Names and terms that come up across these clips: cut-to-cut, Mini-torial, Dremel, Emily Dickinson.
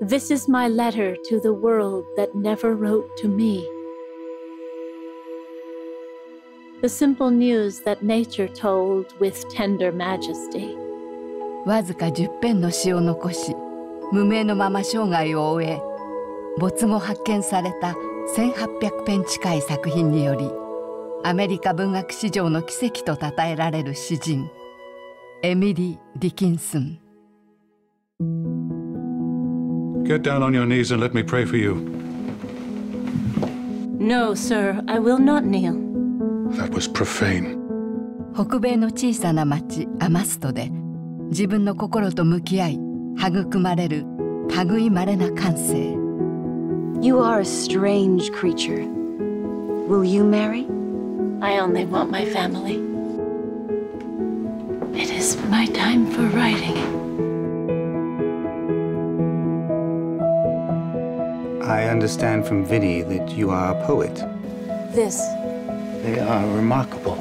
This is my letter to the world that never wrote to me. The simple news that nature told with tender majesty. わずか10編の詩を残し、無名のまま生涯を終え、没後発見された1800編近い作品により、アメリカ文学史上の奇跡と称えられる詩人、エミリー・ディキンソン。 Get down on your knees and let me pray for you. No, sir, I will not kneel. That was profane. 北米の小さな町アマストで自分の心と向き合い育まれる類まれな感性 You are a strange creature. Will you marry? I only want my family. It is my time for writing. I understand from Vinnie that you are a poet. This. They are remarkable.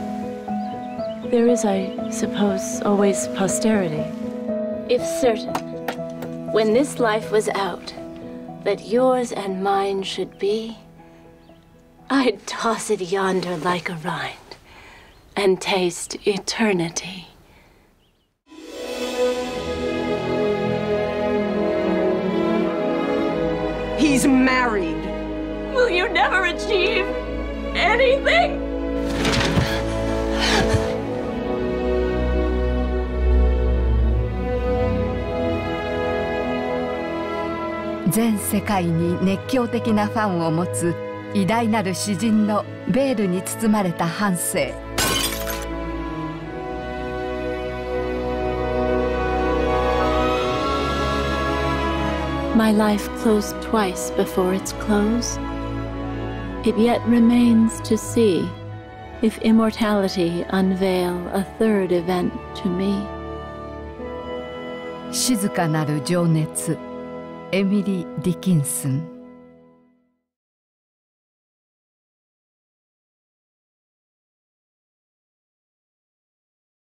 There is, I suppose, always posterity. If certain, when this life was out, that yours and mine should be, I'd toss it yonder like a rind and taste eternity. He's married. Will you never achieve anything?全世界に熱狂的なファンを持つ偉大なる詩人のベールに包まれた半生。My life closed twice before its close. It yet remains to see if immortality unveil a third event to me. 静かなる情熱。 Emily Dickinson